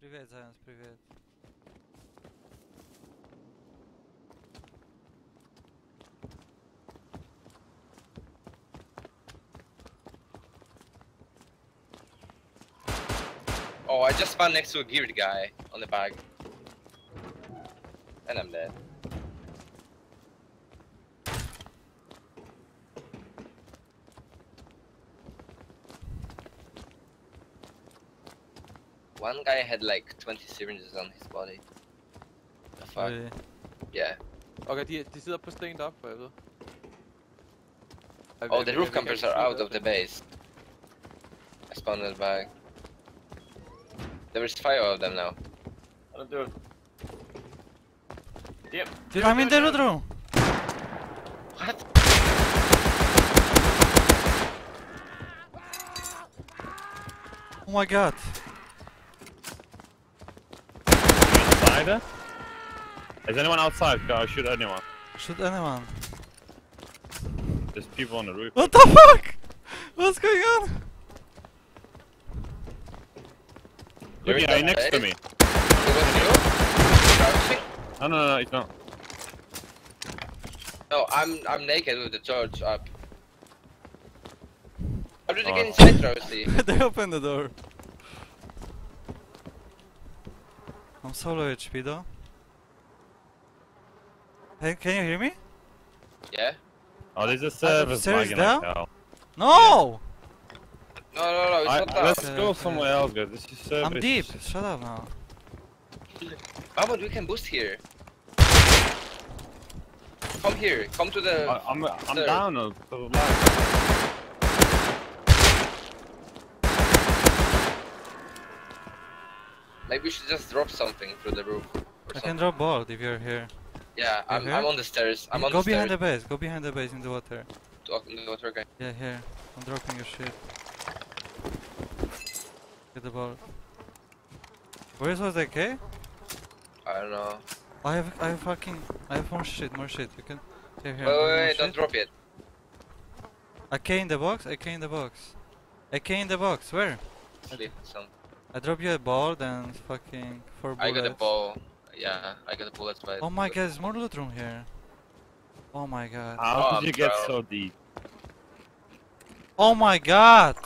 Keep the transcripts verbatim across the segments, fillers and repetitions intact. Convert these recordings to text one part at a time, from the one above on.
Привет, Зайонс, привет. Oh, I just spawned next to a geared guy on the bag. And I'm dead. One guy had like twenty syringes on his body. The fuck? Really? Yeah. Okay, die, die sind aber staying up, also. Oh, the roof campers are out of the base. I spawned that bag. There's five of them now. I don't do it. Yep. Dude, I'm in the other. What? Oh my god. Outsider? Is anyone outside? Go shoot anyone. Shoot anyone. There's people on the roof. What the fuck? What's going on? You're yeah, next place? To me. No, no, no, it's not. No, I'm I'm naked with the torch up. How did oh. they get inside, Trausi? They opened the door. I'm so low H P though. Hey, can you hear me? Yeah. Oh, there's a service wagon down? Like no! No, no, no, it's I, not that. Let's go somewhere else, guys. This is service. I'm deep. Shut up now. Mahmoud, we can boost here. Come here. Come to the... I, I'm, I'm down. To the left. Maybe we should just drop something through the roof. I something. Can drop board if you're here. Yeah, I'm, here? I'm on the stairs. I'm on go the behind stairs. the base. Go behind the base in the water. In the water, okay. Yeah, here. I'm dropping your shit. Get the ball. Where is was the K? I don't know. I have I have fucking I have more shit, more shit. You can here, here. Wait, wait, wait, shit. Don't drop it. A K in the box? A K in the box. A K in the box, where? Sleep some. I drop you a ball and fucking four bullets. I got a ball. Yeah, I got a bullet but oh my god, there's more loot room here. Oh my god. How oh, did you bro. get so deep? Oh my god!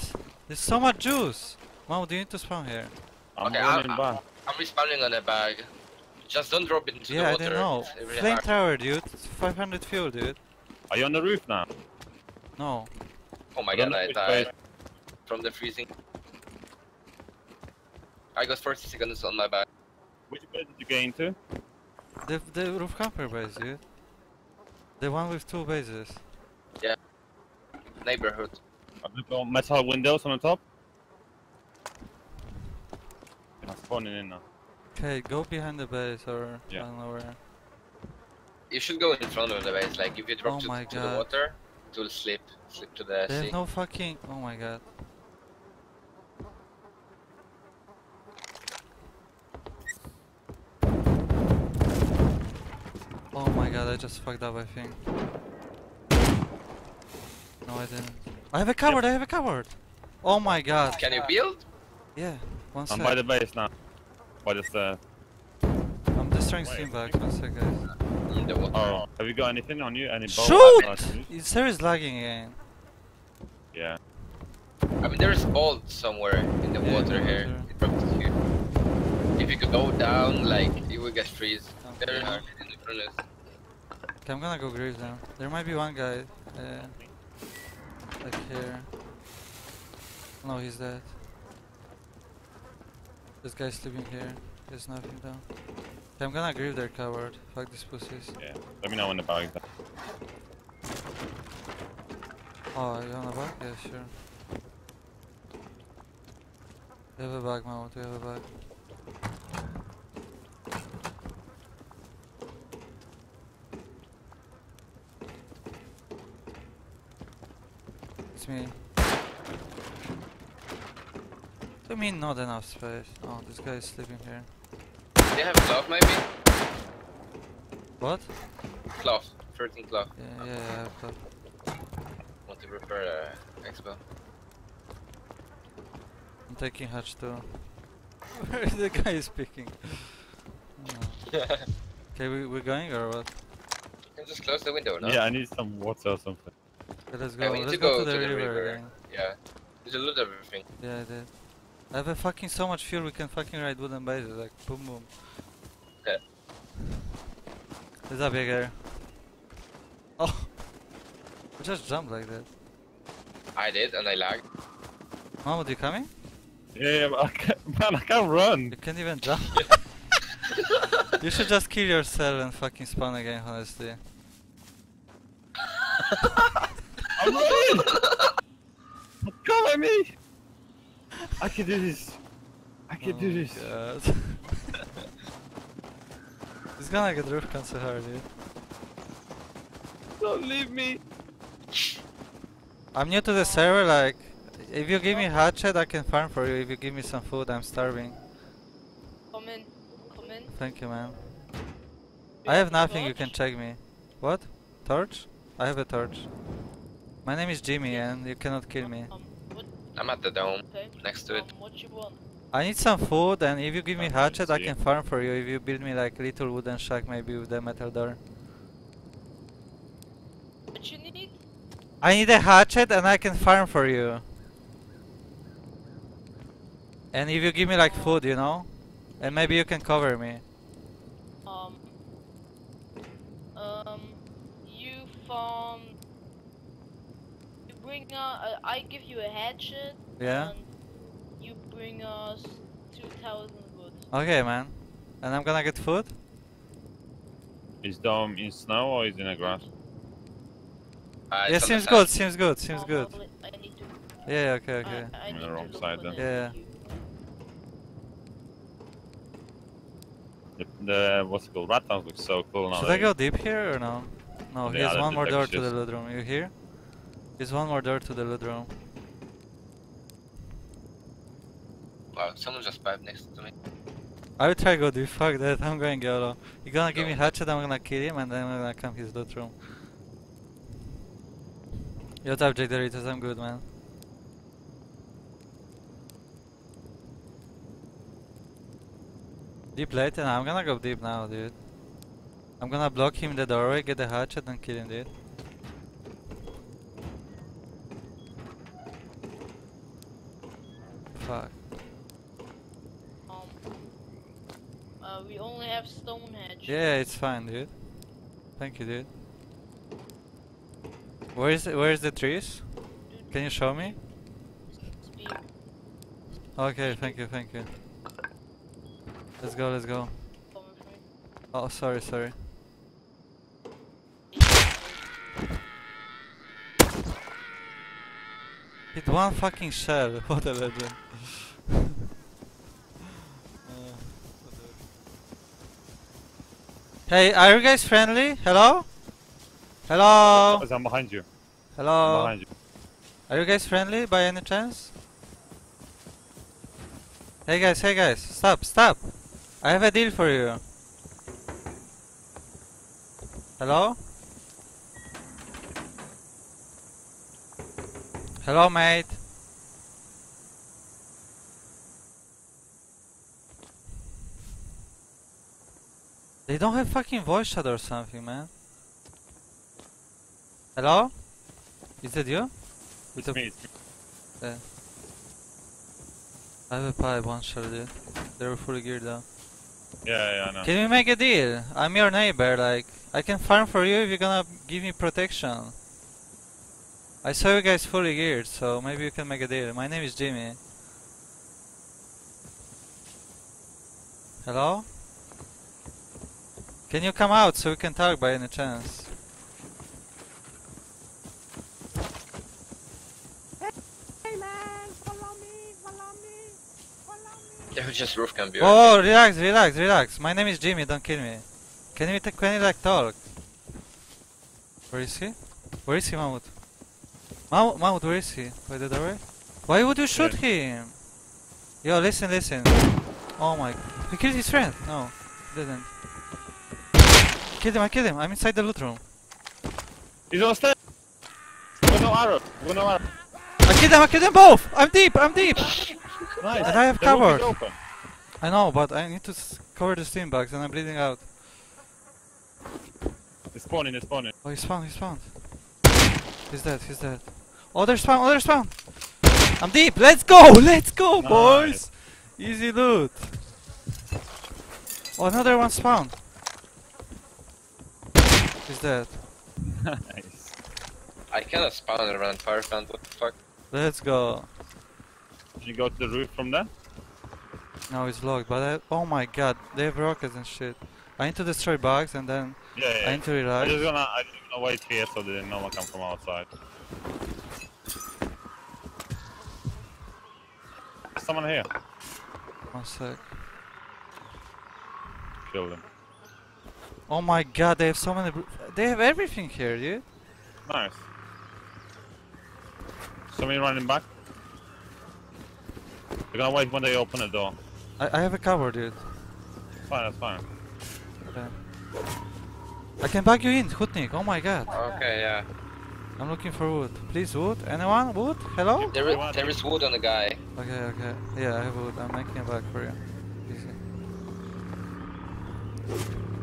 There's so much juice! Mom, do you need to spawn here? I'm okay, I'm, I'm, I'm respawning on a bag. Just don't drop it into yeah, the water. Yeah, I don't know. Really flame tower, dude. It's five hundred fuel, dude. Are you on the roof now? No. Oh my god, I died. Place. From the freezing. I got forty seconds on my back. Which base did you get into? The, the roof camper base, dude. The one with two bases. Yeah. Neighborhood. Metal windows on the top. I'm spawning in now. Okay, go behind the base or yeah. I don't know where. You should go in front of the base. Like if you drop oh to, my to god. the water, it will slip, slip to the There's sea. No fucking. Oh my god. Oh my god! I just fucked up. I think. No, I didn't. I have a cupboard. Yep. I have a cupboard. Oh my god. Can you build? Yeah. One I'm sec. By the base now. By the stairs. I'm destroying steam bags. One sec, guys. In the water. Oh, have you got anything on you? Any bolt? Shoot! The server is lagging again. Yeah. I mean, there is bolt somewhere in the yeah, water in the here. Water. It probably here. If you could go down, like you will get freeze. Okay. Very hard in the furnace. Okay, I'm gonna go graves now. There might be one guy. Uh, like here. No, he's dead. This guy's sleeping here. There's nothing down. Okay, I'm gonna grieve their coward. Fuck these pussies. Yeah, let me know when the bag is down. Oh, you want a bag? Yeah, sure. We have a bag, Mama. We have a bag. It's me. I mean, not enough space. Oh, this guy is sleeping here. They have cloth, maybe? What? Cloth. thirteen cloth. Yeah, yeah, I have cloth. Want to repair uh, expo. I'm taking hatch too. Where the guy is picking? Yeah. Okay, we, we're going or what? You can just close the window now. Yeah, I need some water or something. Okay, let's go. Yeah, we need let's to go, go to the, to the river. river. Yeah. Did you loot everything? Yeah, I did. I have a fucking so much fuel, we can fucking ride wooden bases, like boom boom. Yeah. What's up, Jaeger? Oh! We just jumped like that. I did, and I lagged. Mahmoud, you coming? Yeah, yeah, but I can't, man, I can't run! You can't even jump? You should just kill yourself and fucking spawn again, honestly. I'm not in! Come at me! I can do this! I can oh do this! God. It's gonna get roof cancel hard, dude. Don't leave me! I'm new to the server, like, if you give me hatchet, I can farm for you. If you give me some food, I'm starving. Come in, come in. Thank you, man. I have nothing, you can check me. What? Torch? I have a torch. My name is Jimmy, and you cannot kill me. I'm at the dome, okay. Next to it. Um, what you want? I need some food, and if you give me hatchet, I can farm for you. If you build me like little wooden shack, maybe with a metal door. What you need? I need a hatchet, and I can farm for you. And if you give me like food, you know, and maybe you can cover me. Um. Um. You farm. Bring uh, I give you a hatchet. Yeah. And you bring us two thousand wood. Okay, man. And I'm gonna get food. Is Dom in snow or is in the grass? Uh, yeah, seems good, seems good, seems good, seems good. Yeah, okay, okay. I, I I'm on the wrong side then. Yeah. The, the what's it called? Rat house looks so cool now. Should I go deep here or no? No, he has one more door to the loot room. You hear? There's one more door to the loot room. Wow, someone just piped next to me. I will try to go do fuck that, I'm going YOLO. You're gonna no. give me hatchet, I'm gonna kill him, and then I'm gonna come his loot room. Yo, type Jack Doritos, I'm good, man. Deep later, I'm gonna go deep now, dude. I'm gonna block him in the doorway, get the hatchet, and kill him, dude. Fuck. Um, uh, we only have stone hatchet. Yeah, it's fine, dude. Thank you, dude. Where is the, where is the trees? Dude. Can you show me? Speak. Okay, thank you, thank you. Let's go, let's go. Oh, sorry, sorry. Hit one fucking shell, what a legend. uh, hey, are you guys friendly? Hello? Hello? I'm behind you. Hello? I'm behind you. Are you guys friendly by any chance? Hey guys, hey guys, stop, stop! I have a deal for you. Hello? Hello, mate. They don't have fucking voice chat or something, man. Hello? Is it you? With it's me, it's me. Yeah. I have a pipe, one shot, dude. They were fully geared though. Yeah, yeah, I know. Can we make a deal? I'm your neighbor, like, I can farm for you if you're gonna give me protection. I saw you guys fully geared, so maybe you can make a deal. My name is Jimmy. Hello? Can you come out so we can talk by any chance? Hey man, follow me, follow me, follow me. Yeah, just roof can be. Oh, relax, relax, relax. My name is Jimmy, don't kill me. Can we take can we like talk? Where is he? Where is he, Mahmoud? Mahmoud, where is he? By the doorway? Why would you shoot him? Yo, listen, listen. Oh my... He killed his friend! No, he didn't. Kill him, I killed him. I'm inside the loot room. He's on stairs! With no arrow! With no arrow! I killed them, I killed them both! I'm deep, I'm deep! Nice! And I have cover! I know, but I need to cover the steam bags and I'm bleeding out. It's spawning, it's spawning. Oh, he spawned, he spawned. He's dead, he's dead. Oh, there's spawn, oh, there's spawn! I'm deep, let's go, let's go, nice. Boys! Easy loot. Oh, another one spawned. He's dead. Nice. I cannot spawn around fire plant, what the fuck? Let's go. Did you go to the roof from there? No, it's locked, but I, oh my god, they have rockets and shit. I need to destroy bugs and then yeah, yeah. I need to relax. I'm just gonna, I'm just gonna wait here so that no one comes from outside. There's someone here. One sec. Kill them. Oh my god, they have so many. They have everything here, dude. Nice. Somebody running back. We're gonna wait when they open the door. I, I have a cover, dude. Fine, that's fine. Okay. I can bug you in, Hutnik. Oh my god. Okay, yeah. I'm looking for wood. Please, wood. Anyone? Wood? Hello? There is, there is wood on the guy. Okay, okay. Yeah, I have wood. I'm making a bug for you. Easy.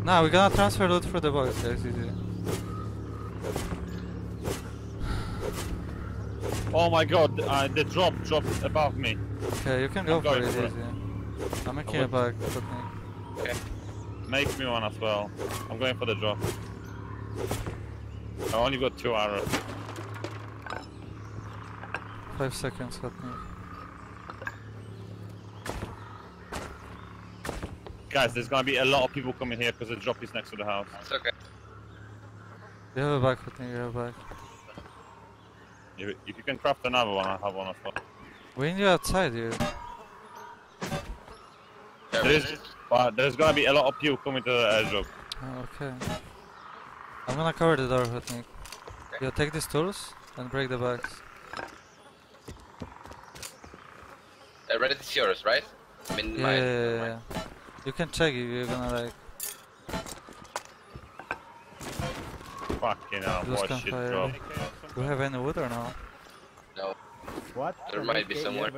Now we're gonna transfer loot for the box. That's easy. Oh my god, uh, the drop dropped above me. Okay, you can go for it, for it easy. I'm making a bug. Okay. Make me one as well. I'm going for the drop. I only got two arrows. Five seconds, let me. Guys, there's gonna be a lot of people coming here because the drop is next to the house. It's okay. You have a bag, I think you have a bag. If, if you can craft another one, I have one as well. We need you outside, dude. Yeah, there is, but there's gonna be a lot of people coming to the airdrop. Oh, okay. I'm gonna cover the door, I think. Okay. You take these tools and break the bags. The red is yours, right? I mean, yeah, mine. Yeah, yeah, yeah. You can check if you're gonna like. Fucking hell, what shit drop. Do we have any wood or no? No. What? There might be somewhere.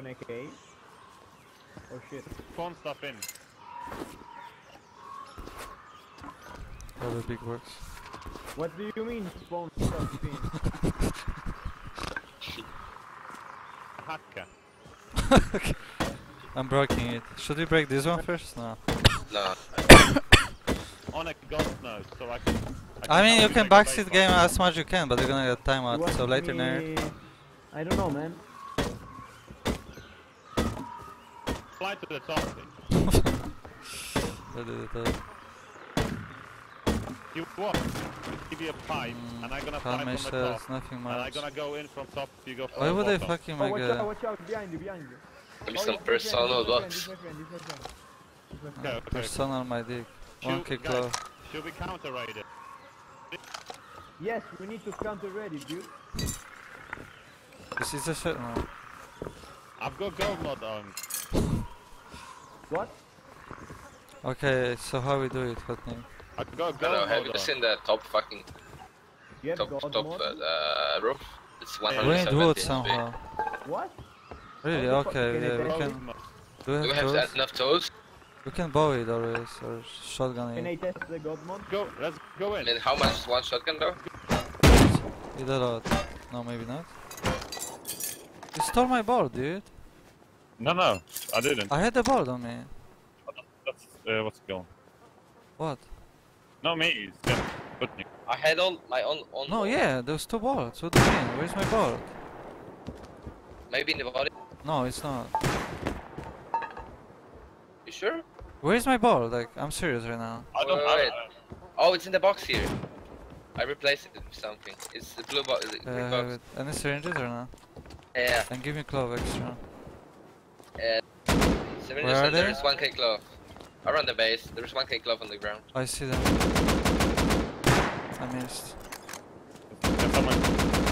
Oh shit. Spawn stuff in. That was big works. What do you mean spawn stuff in? Haka. Okay. I'm breaking it. Should we break this one first? No. No. On a ghost note, so I can. I, can I mean, you can backseat game as much as you can, but you're gonna get time out, so later, nerd. I don't know, man. Fly to the top. Fly to the top. You walk, give you a pipe, mm, and I'm gonna fly from the top. Nothing much. And I'm gonna go in from top, you go from the bottom. Why would they fucking make a. Oh, watch out, watch out, behind you, behind you. Give me some personal box. Personal my dick. One kick low. Should we counter raid it? Yes, we need to counter raid it, dude. This is a shit now. I've got gold mod on. What? Okay, so how we do it, what name? I've got gold mod on. Have you seen the top fucking top top uh roof? It's one hundred seventy. We need wood somehow. What? Really? Okay, yeah, we can. Do we have, do we have enough tools? We can bow it always, or shotgun it. Can I test the god mod? Go, let's go in. And how much is one shotgun though? It's a lot. No, maybe not. You stole my board, dude. No, no, I didn't. I had the board on me. That's, uh, what's going on? What? No, me. It's just Sputnik. I had all my own. own no, board. Yeah, there's two boards. What do you mean? Where's my board? Maybe in the body. No, it's not. You sure? Where's my ball? Like, I'm serious right now. I don't have it. Oh, it's in the box here. I replaced it with something. It's the blue, bo the blue uh, box. Any syringes or not? Yeah. And give me clove extra. Yeah. Syringes and there is one K clove. Around the base, there is one K clove on the ground. I see them. I missed. Can someone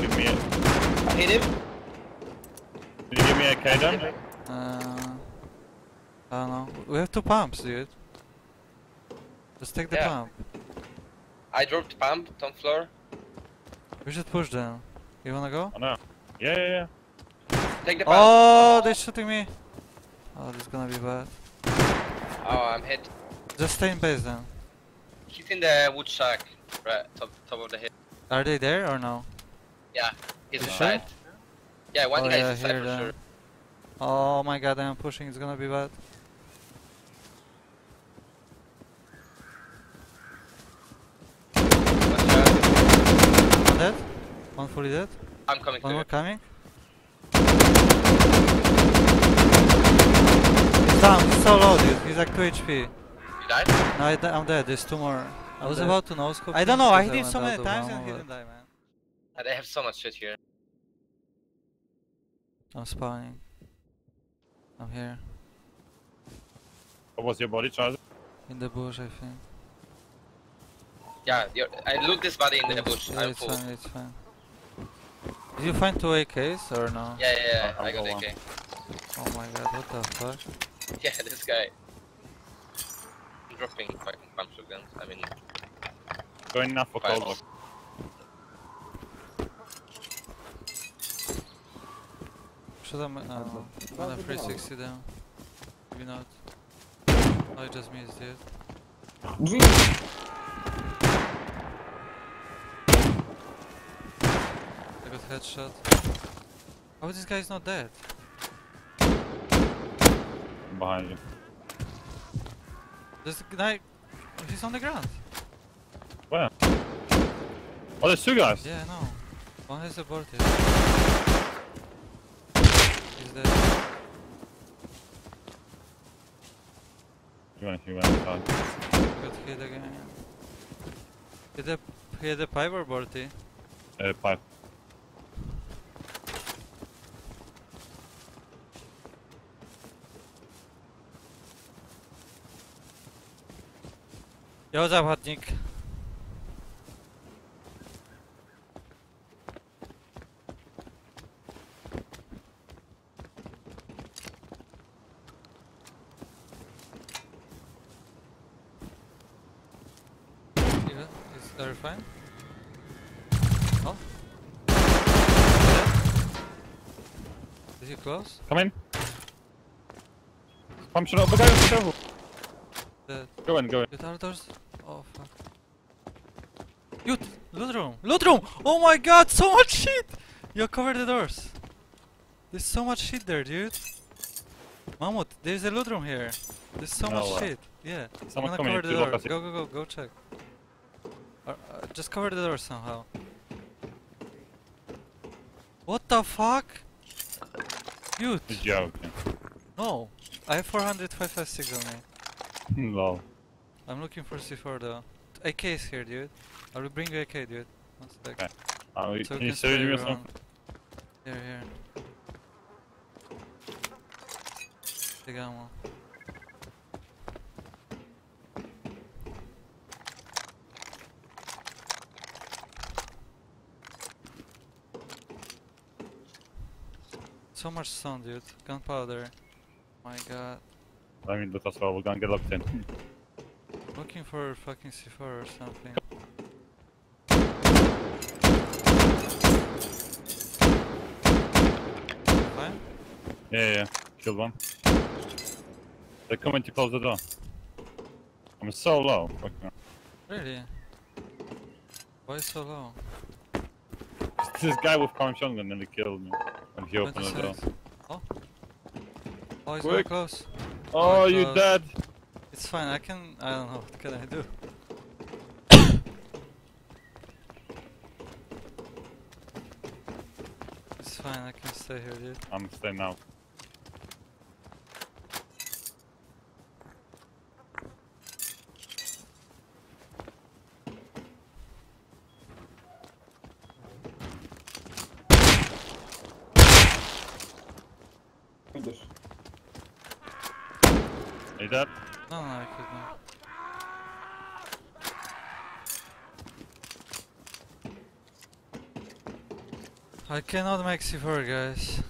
give me it? Hit him? Can you give me a K gun? Uh, I don't know. We have two pumps, dude. Just take the yeah. pump. I dropped pump on floor. We should push them. You wanna go? Oh, no. Yeah, yeah, yeah. Take the pump. Oh, they're shooting me. Oh, this is gonna be bad. Oh, I'm hit. Just stay in base then. She's in the wood shack, right top, top of the hill. Are they there or no? Yeah, he's inside. Sure? Yeah, one oh, guy yeah, is inside for then. Sure. Oh my god, I'm pushing, it's gonna be bad. One dead, one fully dead. I'm coming. One more coming. He's down, he's so low dude, he's like two H P. Died? No, I di I'm dead, there's two more. I was about to nose scope. I don't know, I hit him so many times and he didn't die, man. They have so much shit here. I'm spawning. I'm here. What was your body, Charles? In the bush, I think. Yeah, you're, I loot this body in it's, the bush. Yeah, I'm it's full. Fine, it's fine. Did you find two A Ks or no? Yeah, yeah, yeah. I, I got, got A K. Oh my god, what the fuck? Yeah, this guy. Dropping fucking bunch of guns, I mean... Going enough for cold. Should I... no, I'm three sixty down. Maybe not. Oh, it just missed it. I got headshot. How is this guy not dead? Behind you. There's a guy, he's on the ground. Where? Oh, there's two guys. Yeah, no. One has aborted. He's dead. You want to hear my card? Got hit again. He had a, he had a pipe or aborted? Uh, pipe. Yo, what's up, Hotnik? Yeah, it's terrifying. Oh? Is he close? Come in. Come shoot up, go. Go in, go in. Get out doors. Oh fuck. Loot! Loot room! Loot room! Oh my god, so much shit! Yo, cover the doors. There's so much shit there, dude. Mammoth, there's a loot room here. There's so no much way. Shit. Yeah. Someone I'm gonna cover the door. Go, go, go, go check. Or, uh, just cover the door somehow. What the fuck? Dude. Good job. No. I have four hundred, five fifty-six on me. No. I'm looking for C four though. A K is here, dude. I will bring you A K, dude. One sec. Okay. Uh, so can you save me or something? Here, here. Take ammo. So much sound, dude. Gunpowder. My god. I mean, let us roll. We're gonna get locked in. Looking for fucking C four or something. Fine? Yeah, yeah, killed one. They're coming to close the door. I'm so low. Fucking. Really? Why so low? This guy with palm shotgun nearly killed me when he opened the door. Oh? Oh, he's very close. Oh, oh you're dead! It's fine, I can... I don't know, what can I do? It's fine, I can stay here, dude. I'm staying out. Are you dead? No, no, I couldn't. I cannot make C four, guys.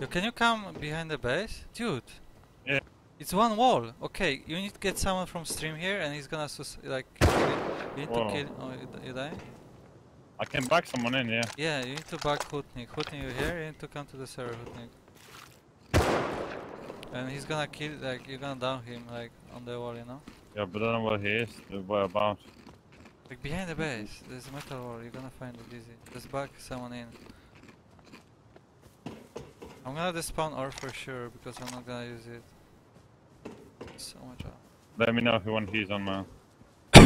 Yo, can you come behind the base? Dude! Yeah. It's one wall! Okay, you need to get someone from stream here and he's gonna sus- like... You need Whoa. to kill- oh, you, you die? I can back someone in, yeah. Yeah, you need to back Hutnik. Hutnik, you here? You need to come to the server, Hutnik. And he's gonna kill, like, you're gonna down him, like, on the wall, you know? Yeah, but I don't know where he is, where about. Like, behind the base, there's a metal wall, you're gonna find it easy. Just back someone in. I'm gonna despawn ore for sure, because I'm not gonna use it. So much up. Let me know if you want he's on my... I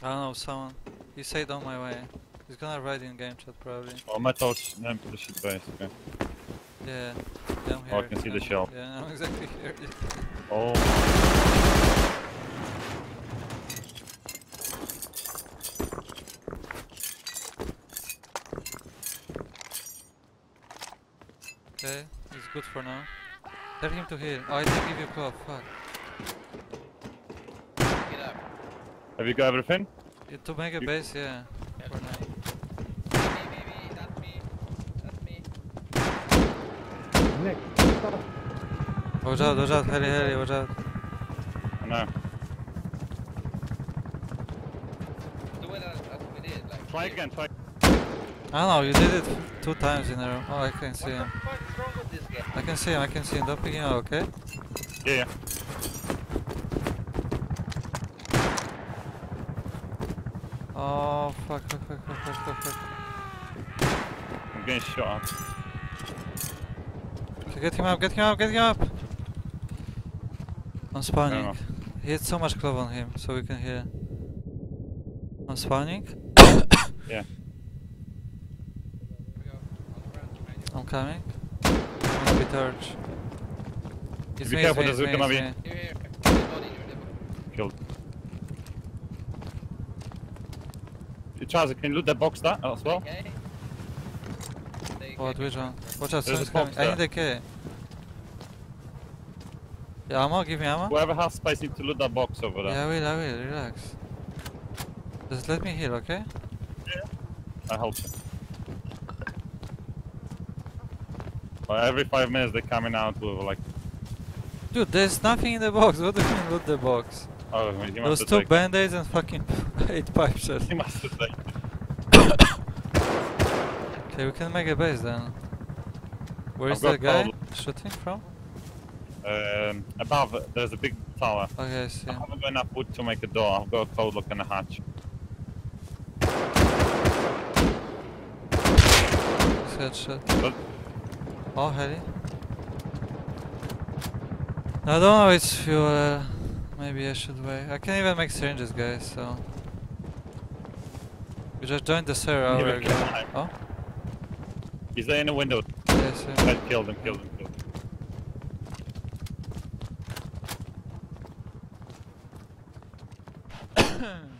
don't know, someone. He said on my way. He's gonna ride in game chat, probably. Oh, metal's... No, the shit base, okay. Yeah, yeah, I'm here. Oh, I can see I'm, the shell. Yeah, I'm exactly here. Oh. Okay, it's good for now. Tell him to heal. Oh, I didn't give you a cop, fuck. Get up. Have you got everything? Yeah, to make a you base, yeah. Watch out, watch out, heli, heli, watch out. I know. The way that we did, like... Try again, try again. I know, you did it two times in a row. Oh, I can see him. What the fuck is wrong with this guy? I can see him, I can see him. Don't pick him up, okay? Yeah, yeah. Oh, fuck, fuck, fuck, fuck, fuck, fuck, fuck. I'm getting shot up. Get him up, get him up, get him up! I'm spawning. He had so much clove on him, so we can hear. I'm spawning. Yeah. I'm coming. I'm gonna be torch. It's be me, careful, it's me, it's me, it's me. Killed. Charles, can you loot that box there as well? What, which one? Watch out, someone's coming. I need a K. Yeah, ammo, give me ammo. Whoever has space needs to loot that box over there. Yeah, I will, I will, relax. Just let me heal, okay? Yeah. I help you. But every five minutes they're coming out with like... Dude, there's nothing in the box, what do you mean loot the box? Oh, he must have taken. Those two band-aids and fucking eight pipe shots. He must have taken. Okay, we can make a base then. Where is that guy shooting from? Um, above, there's a big tower. Okay, I see. I haven't got enough wood to make a door. I've got a cold lock and a hatch. Headshot. What? Oh, heli. No, I don't know if it's fuel. Uh, maybe I should wait. I can't even make syringes, guys, so... We just joined the server hour ago. Oh? Is there in the window? Yes, yeah, I killed him, killed him. Hmm.